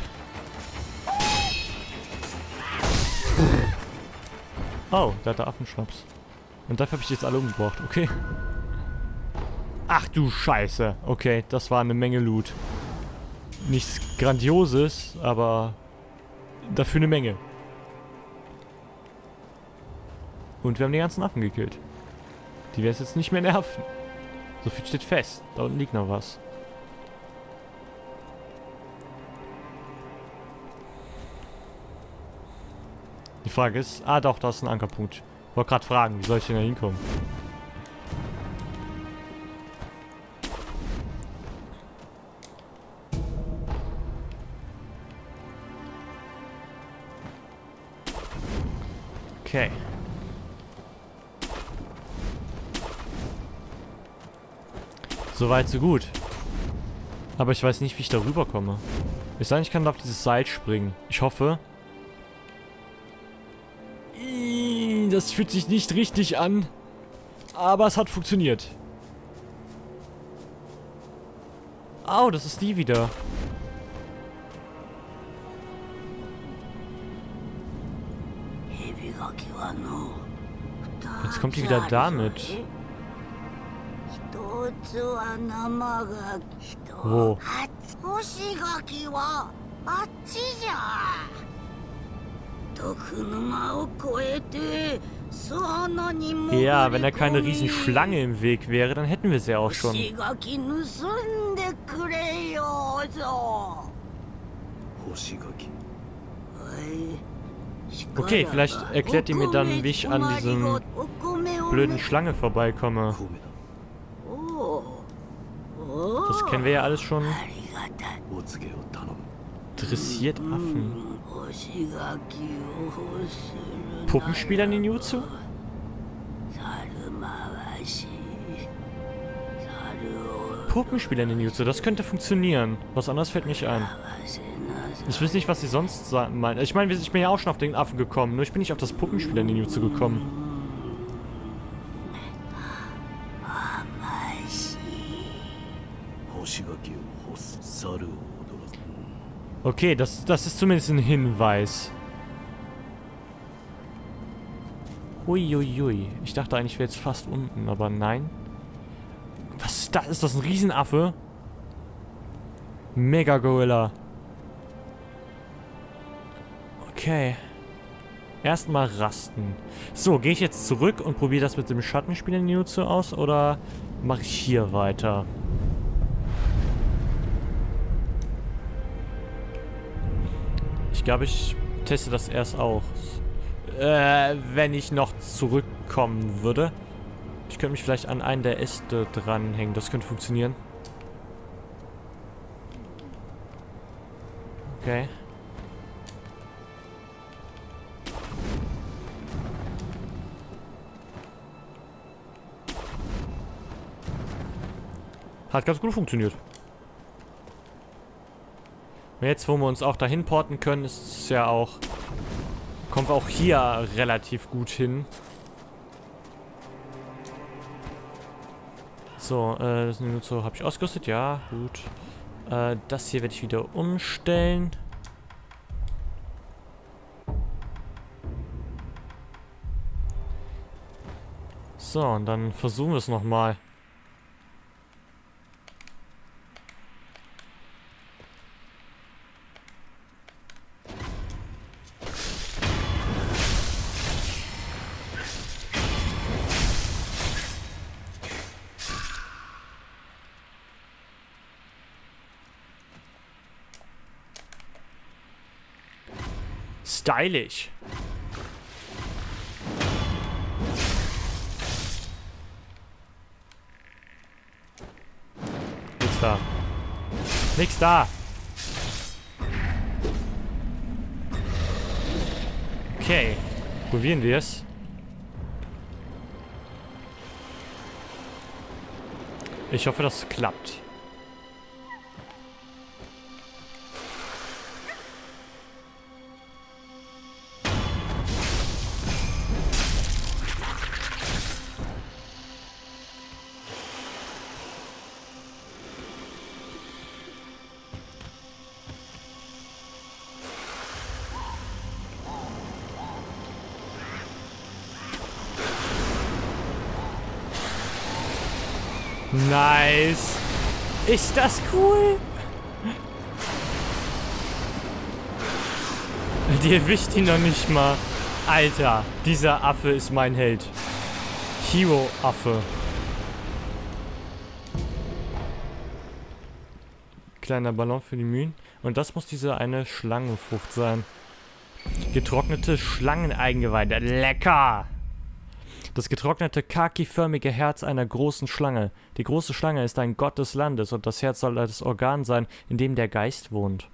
Oh, da hat der Affenschnaps. Und dafür habe ich jetzt alle umgebracht, okay. Ach du Scheiße. Okay, das war eine Menge Loot. Nichts Grandioses, aber dafür eine Menge. Und wir haben die ganzen Affen gekillt. Die werden jetzt nicht mehr nerven. So viel steht fest. Da unten liegt noch was. Die Frage ist... Ah doch, da ist ein Ankerpunkt. Ich wollte gerade fragen, wie soll ich denn da hinkommen? Okay. Soweit, so gut. Aber ich weiß nicht, wie ich da rüberkomme. Ich sage, ich kann da auf dieses Seil springen. Ich hoffe. Das fühlt sich nicht richtig an. Aber es hat funktioniert. Au, das ist die wieder. Jetzt kommt die wieder damit. Wo? Ja, wenn da keine riesen Schlange im Weg wäre, dann hätten wir sie auch schon. Okay, vielleicht erklärt ihr mir dann, wie ich an diesem blöden Schlange vorbeikomme. Das kennen wir ja alles schon. Dressiert Affen. Puppenspieler Ninjutsu? Purkenspieler in den Jutsu. Das könnte funktionieren. Was anderes fällt nicht ein. Ich weiß nicht, was sie sonst meinen. Ich meine, ich bin ja auch schon auf den Affen gekommen. Nur ich bin nicht auf das Purkenspieler in den Jutsu gekommen. Okay, das, das ist zumindest ein Hinweis. Uiuiui. Ich dachte eigentlich, ich wäre jetzt fast unten, aber nein. Was ist das? Ist das ein Riesenaffe? Mega Gorilla. Okay. Erstmal rasten. So, gehe ich jetzt zurück und probiere das mit dem Schattenspiel in Jutsu aus oder mache ich hier weiter? Ich glaube, ich teste das erst auch. Äh, wenn ich noch zurückkommen würde. Ich könnte mich vielleicht an einen der Äste dranhängen. Das könnte funktionieren. Okay. Hat ganz gut funktioniert. Und jetzt, wo wir uns auch dahin porten können, ist es ja auch... Kommen wir auch hier relativ gut hin. So, äh, das Nutzo habe ich ausgerüstet. Ja, gut. Äh, das hier werde ich wieder umstellen. So, und dann versuchen wir es nochmal. Stylisch. Nix da. Nix da. Okay. Probieren wir es. Ich hoffe, das klappt. Nice. Ist das cool? Die erwischt ihn noch nicht mal. Alter, dieser Affe ist mein Held. Hero-Affe. Kleiner Ballon für die Mühen. Und das muss diese eine Schlangenfrucht sein. Getrocknete Schlangeneingeweide. Lecker! Das getrocknete, kakiförmige Herz einer großen Schlange. Die große Schlange ist ein Gott des Landes und das Herz soll das Organ sein, in dem der Geist wohnt.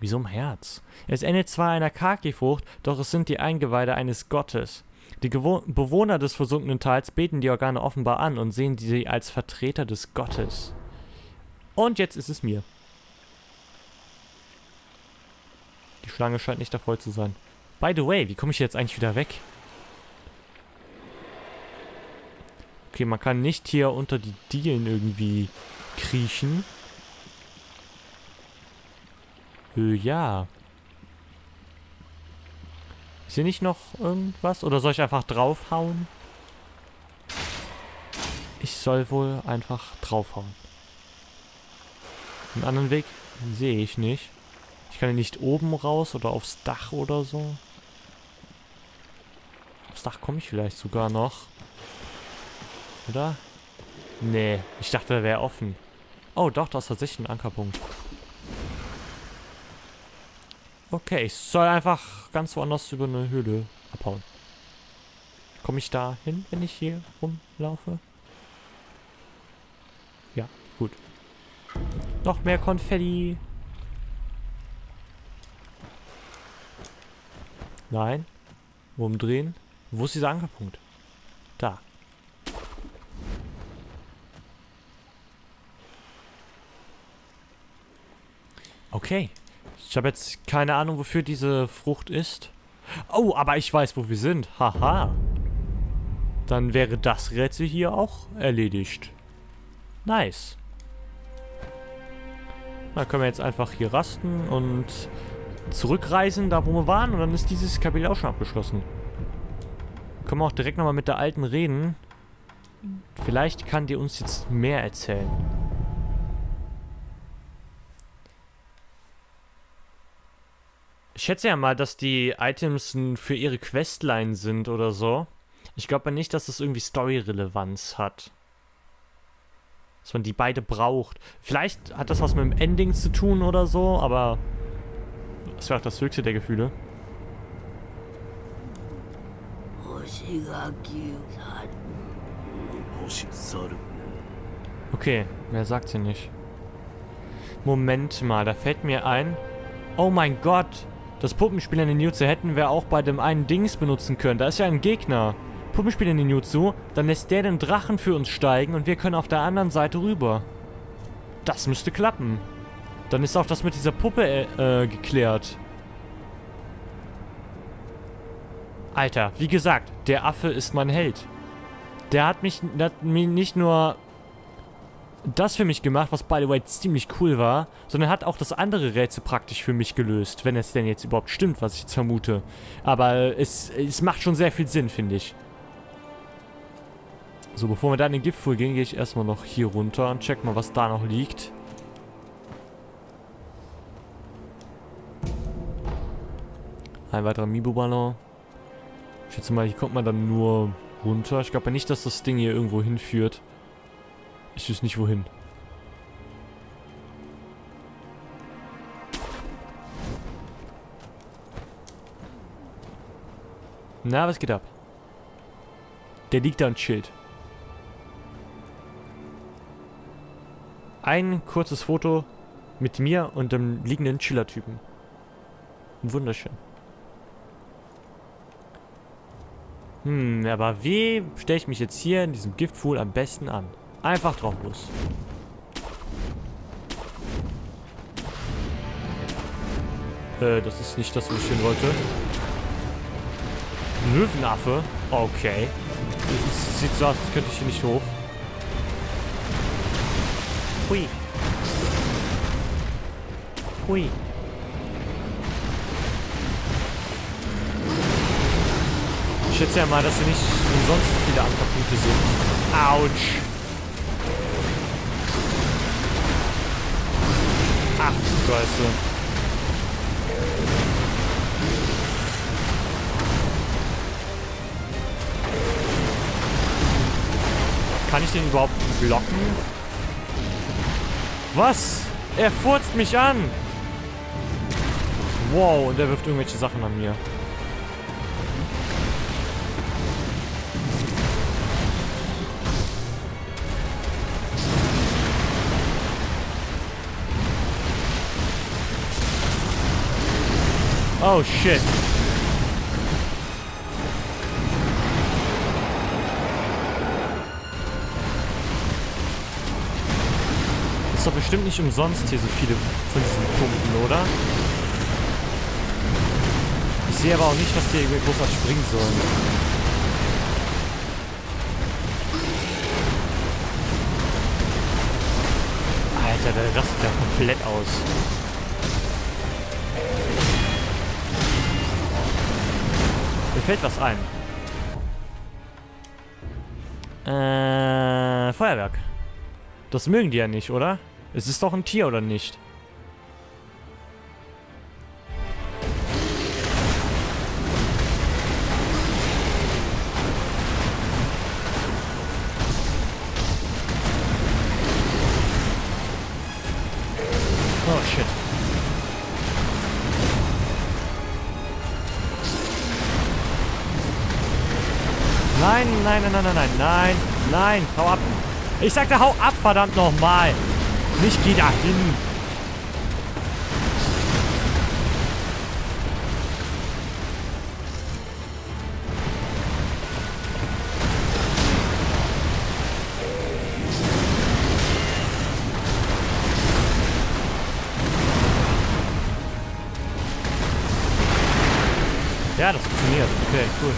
Wieso im Herz? Es ähnelt zwar einer Kakifrucht, doch es sind die Eingeweide eines Gottes. Die Gewo- Bewohner des versunkenen Tals beten die Organe offenbar an und sehen sie als Vertreter des Gottes. Und jetzt ist es mir. Die Schlange scheint nicht erfreut zu sein. By the way, wie komme ich jetzt eigentlich wieder weg? Okay, man kann nicht hier unter die Dielen irgendwie kriechen. Äh, ja. Ist hier nicht noch irgendwas? Oder soll ich einfach draufhauen? Ich soll wohl einfach draufhauen. Einen anderen Weg sehe ich nicht. Ich kann hier nicht oben raus oder aufs Dach oder so. Aufs Dach komme ich vielleicht sogar noch. Oder? Nee, ich dachte, der wäre offen. Oh, doch, da ist tatsächlich ein Ankerpunkt. Okay, ich soll einfach ganz woanders über eine Höhle abhauen. Komme ich da hin, wenn ich hier rumlaufe? Ja, gut. Noch mehr Konfetti. Nein. Rumdrehen. Wo ist dieser Ankerpunkt? Da. Okay. Ich habe jetzt keine Ahnung, wofür diese Frucht ist. Oh, aber ich weiß, wo wir sind. Haha. Dann wäre das Rätsel hier auch erledigt. Nice. Da können wir jetzt einfach hier rasten und zurückreisen, da wo wir waren. Und dann ist dieses Kapitel auch schon abgeschlossen. Können wir auch direkt nochmal mit der Alten reden. Vielleicht kann die uns jetzt mehr erzählen. Ich schätze ja mal, dass die Items für ihre Questline sind oder so. Ich glaube aber nicht, dass das irgendwie Story-Relevanz hat. Dass man die beide braucht. Vielleicht hat das was mit dem Ending zu tun oder so, aber das wäre auch das höchste der Gefühle. Okay, mehr sagt sie nicht. Moment mal, da fällt mir ein. Oh mein Gott! Das Puppenspiel in den Jutsu hätten wir auch bei dem einen Dings benutzen können. Da ist ja ein Gegner. Puppenspiel in den Jutsu, dann lässt der den Drachen für uns steigen und wir können auf der anderen Seite rüber. Das müsste klappen. Dann ist auch das mit dieser Puppe äh, geklärt. Alter, wie gesagt, der Affe ist mein Held. Der hat mich, der hat mich nicht nur das für mich gemacht, was by the way ziemlich cool war, sondern hat auch das andere Rätsel praktisch für mich gelöst, wenn es denn jetzt überhaupt stimmt, was ich jetzt vermute. Aber es, es macht schon sehr viel Sinn, finde ich. So, bevor wir da in den Gipfel gehen, gehe ich erstmal noch hier runter und check mal, was da noch liegt. Ein weiterer Mibo-Ballon. Ich schätze mal, hier kommt man dann nur runter. Ich glaube ja nicht, dass das Ding hier irgendwo hinführt. Ich wüsste nicht wohin. Na, was geht ab? Der liegt da und chillt. Ein kurzes Foto mit mir und dem liegenden Chiller-Typen. Wunderschön. Hm, aber wie stelle ich mich jetzt hier in diesem Giftpool am besten an? Einfach drauf los. Äh, das ist nicht das, was ich hin wollte. Löwenaffe? Okay. Das sieht so aus, als könnte ich hier nicht hoch. Hui. Hui. Ich schätze ja mal, dass hier nicht umsonst viele Ankerpunkte sind. Autsch. Ach, Scheiße. Kann ich den überhaupt blocken? Was? Er furzt mich an! Wow, und er wirft irgendwelche Sachen an mir. Oh shit. Ist doch bestimmt nicht umsonst hier so viele von diesen Punkten, oder? Ich sehe aber auch nicht, dass die irgendwie großartig springen sollen. Alter, der rastet ja komplett aus. Fällt was ein. Äh, Feuerwerk. Das mögen die ja nicht, oder? Es ist doch ein Tier, oder nicht? Oh, shit. Nein, nein, nein, nein, nein, nein, nein, hau ab. Ich sagte, hau ab, verdammt nochmal. Nicht geh da hin. Ja, das funktioniert. Okay, cool.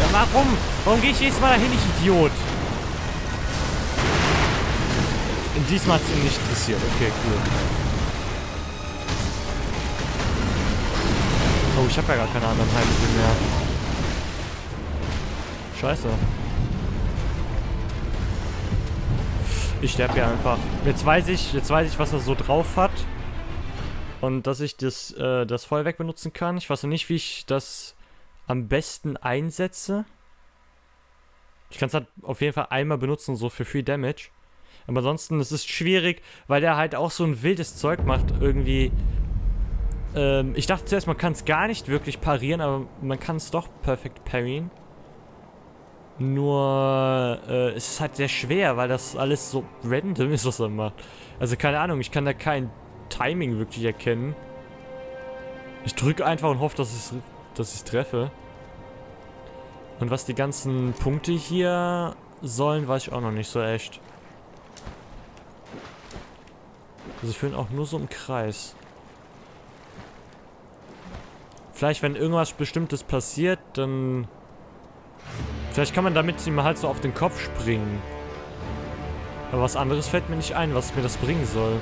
Ja, warum? Warum gehe ich jedes Mal dahin, ich Idiot? Und diesmal hat es ihn nicht interessiert. Okay, cool. Oh, ich habe ja gar keine anderen Heilmittel mehr. Scheiße. Ich sterbe ja einfach. Jetzt weiß ich, jetzt weiß ich, was er so drauf hat. Und dass ich das, äh, das Feuerwerk benutzen kann. Ich weiß noch nicht, wie ich das am besten einsetze. Ich kann es halt auf jeden Fall einmal benutzen, so für viel Damage. Aber ansonsten, es ist schwierig, weil der halt auch so ein wildes Zeug macht, irgendwie. Ähm, ich dachte zuerst, man kann es gar nicht wirklich parieren, aber man kann es doch perfekt parieren. Nur äh, es ist halt sehr schwer, weil das alles so random ist, was er macht. Also keine Ahnung, ich kann da kein Timing wirklich erkennen. Ich drücke einfach und hoffe, dass ich es dass ich treffe. Und was die ganzen Punkte hier sollen, weiß ich auch noch nicht so echt. Also sie führen auch nur so im Kreis. Vielleicht, wenn irgendwas Bestimmtes passiert, dann... Vielleicht kann man damit ihm halt so auf den Kopf springen. Aber was anderes fällt mir nicht ein, was mir das bringen soll.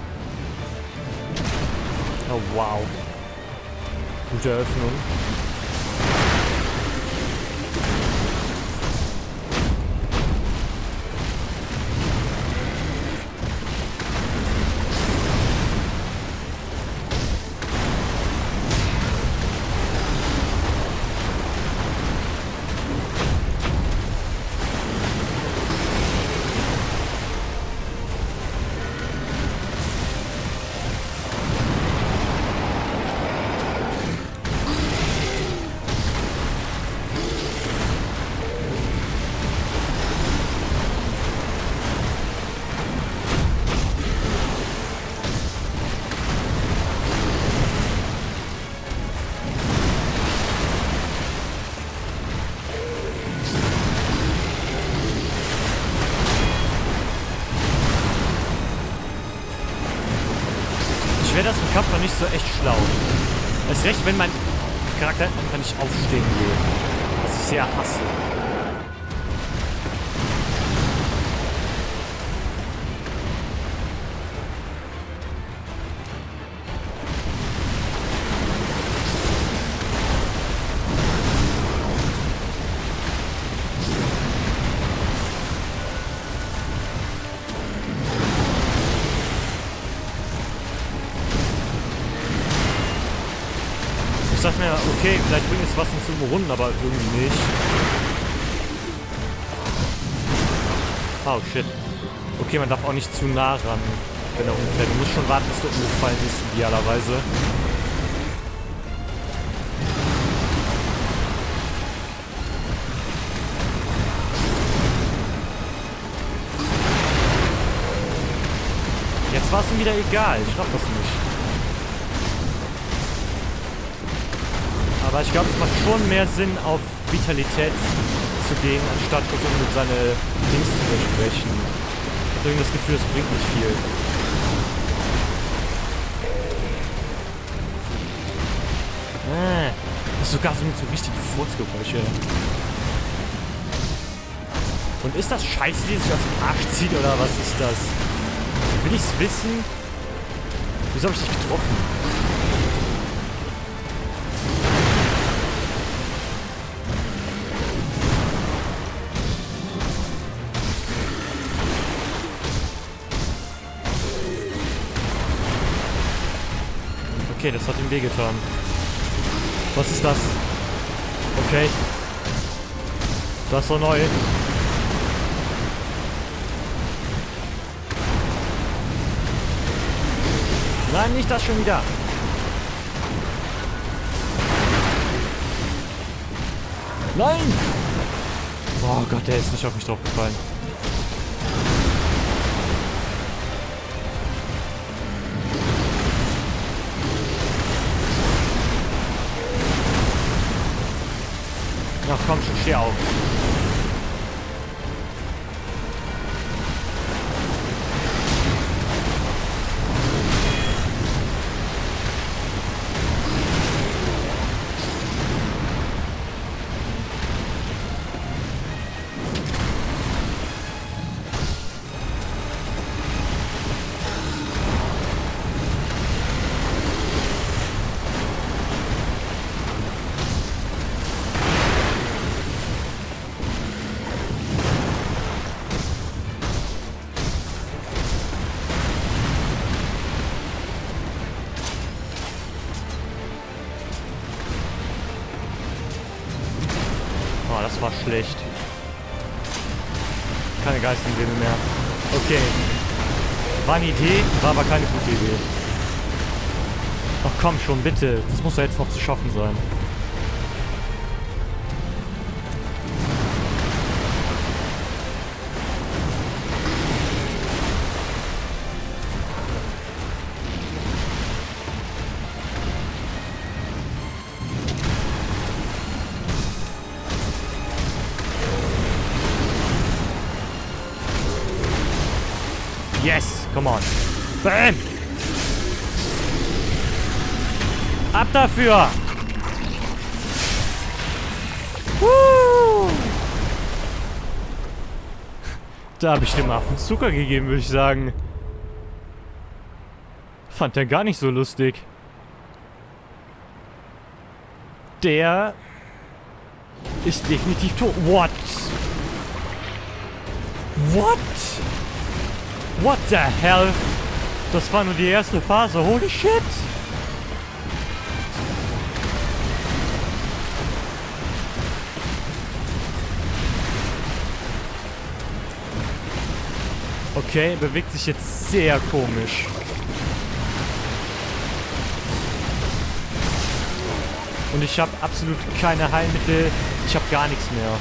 Oh, wow. Gute Eröffnung. Kampf nicht so echt schlau. Es ist recht, wenn mein Charakter einfach nicht aufstehen will. Was ich sehr hasse. Ich dachte mir, okay, vielleicht bringt es was zum Überrunden, aber irgendwie nicht. Oh, shit. Okay, man darf auch nicht zu nah ran, wenn er umfällt. Man muss schon warten, bis er umgefallen ist, idealerweise. Jetzt war es ihm wieder egal, ich glaub das nicht. Aber ich glaube, es macht schon mehr Sinn, auf Vitalität zu gehen, anstatt um seine Dings zu besprechen. Ich habe irgendwie das Gefühl, es bringt nicht viel. Ah, das ist sogar so mit so richtigen Furzgeräusche. Und ist das Scheiße, die sich aus dem Arsch zieht, oder was ist das? Will ich's wissen? Wieso habe ich dich getroffen? Okay, das hat ihm wehgetan. Was ist das? Okay. Das ist so neu. Nein, nicht das schon wieder. Nein! Oh Gott, der ist nicht auf mich drauf gefallen. Ach komm schon, steh auf. das war schlecht. Keine Geisterblitze mehr. Okay. War eine Idee, war aber keine gute Idee. Ach komm schon, bitte. Das muss ja jetzt noch zu schaffen sein. Yes, come on. Bam! Ab dafür! Woo! Da habe ich dem Affen Zucker gegeben, würde ich sagen. Fand der gar nicht so lustig. Der ist definitiv tot. What? What? What the hell? Das war nur die erste Phase. Holy shit! Okay, bewegt sich jetzt sehr komisch. Und ich habe absolut keine Heilmittel. Ich habe gar nichts mehr.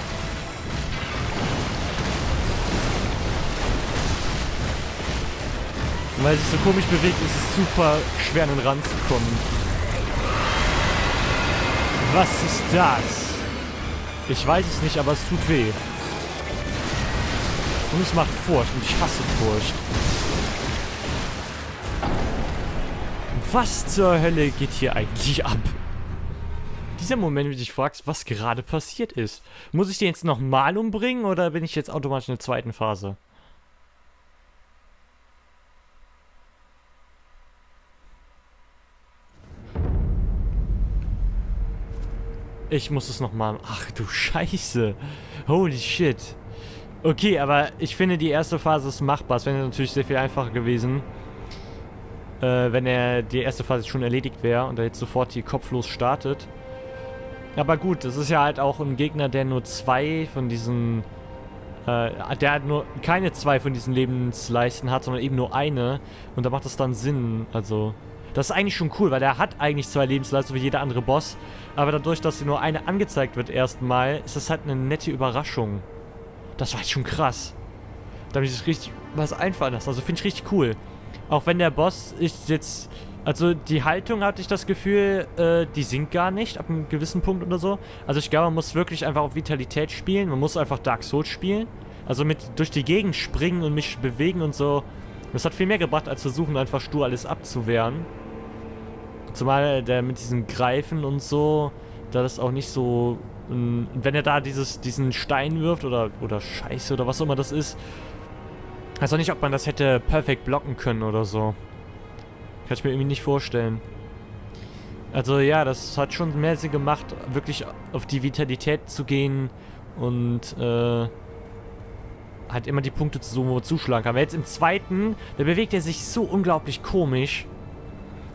Weil es sich so komisch bewegt, ist es super schwer an den Rand zu kommen. Was ist das? Ich weiß es nicht, aber es tut weh. Und es macht Furcht und ich hasse Furcht. Was zur Hölle geht hier eigentlich ab? Dieser Moment, wenn du dich fragst, was gerade passiert ist. Muss ich den jetzt nochmal umbringen oder bin ich jetzt automatisch in der zweiten Phase? Ich muss es nochmal... Ach du Scheiße. Holy shit. Okay, aber ich finde, die erste Phase ist machbar. Es wäre natürlich sehr viel einfacher gewesen, äh, wenn er die erste Phase schon erledigt wäre und er jetzt sofort hier kopflos startet. Aber gut, das ist ja halt auch ein Gegner, der nur zwei von diesen... Äh, der halt nur keine zwei von diesen Lebensleisten hat, sondern eben nur eine. Und da macht das dann Sinn, also... Das ist eigentlich schon cool, weil der hat eigentlich zwei Lebensleistungen wie jeder andere Boss. Aber dadurch, dass nur eine angezeigt wird erstmal, ist das halt eine nette Überraschung. Das war jetzt schon krass. Da habe ich sich richtig was einfallen lassen. Also finde ich richtig cool. Auch wenn der Boss ist jetzt... Also die Haltung hatte ich das Gefühl, äh, die sinkt gar nicht ab einem gewissen Punkt oder so. Also ich glaube, man muss wirklich einfach auf Vitalität spielen. Man muss einfach Dark Souls spielen. Also mit durch die Gegend springen und mich bewegen und so. Das hat viel mehr gebracht, als versuchen einfach stur alles abzuwehren. Zumal der mit diesem Greifen und so, da das auch nicht so... Wenn er da dieses, diesen Stein wirft oder, oder Scheiße oder was auch immer das ist. Ich weiß auch nicht, ob man das hätte perfekt blocken können oder so. Kann ich mir irgendwie nicht vorstellen. Also ja, das hat schon mehr Sinn gemacht, wirklich auf die Vitalität zu gehen und äh, halt immer die Punkte zu so zuschlagen kann. Aber jetzt im zweiten, da bewegt er sich so unglaublich komisch.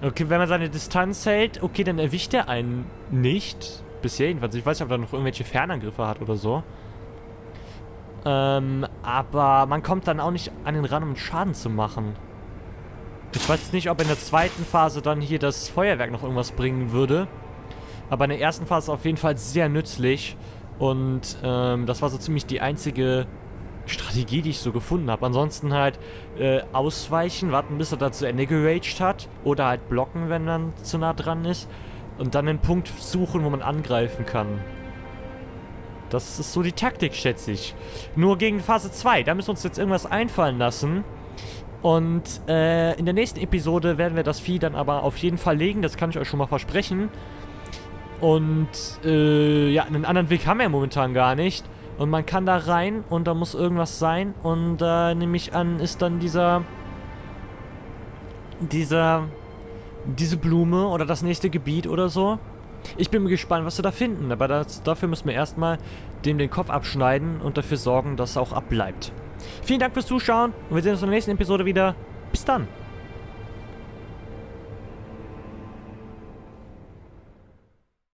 Okay, wenn man seine Distanz hält, okay, dann erwischt er einen nicht. Bisher jedenfalls. Ich weiß nicht, ob er noch irgendwelche Fernangriffe hat oder so. Ähm, aber man kommt dann auch nicht an den Rand, um Schaden zu machen. Ich weiß nicht, ob in der zweiten Phase dann hier das Feuerwerk noch irgendwas bringen würde. Aber in der ersten Phase auf jeden Fall sehr nützlich. Und ähm, das war so ziemlich die einzige Strategie, die ich so gefunden habe. Ansonsten halt äh, ausweichen, warten, bis er da zu Ende geraged hat. Oder halt blocken, wenn man zu nah dran ist. Und dann einen Punkt suchen, wo man angreifen kann. Das ist so die Taktik, schätze ich. Nur gegen Phase zwei. Da müssen wir uns jetzt irgendwas einfallen lassen. Und äh, in der nächsten Episode werden wir das Vieh dann aber auf jeden Fall legen. Das kann ich euch schon mal versprechen. Und äh, ja, einen anderen Weg haben wir momentan gar nicht. Und man kann da rein und da muss irgendwas sein. Und da äh, nehme ich an, ist dann dieser... Dieser... Diese Blume oder das nächste Gebiet oder so. Ich bin gespannt, was wir da finden. Aber das, dafür müssen wir erstmal dem den Kopf abschneiden und dafür sorgen, dass es auch abbleibt. Vielen Dank fürs Zuschauen und wir sehen uns in der nächsten Episode wieder. Bis dann!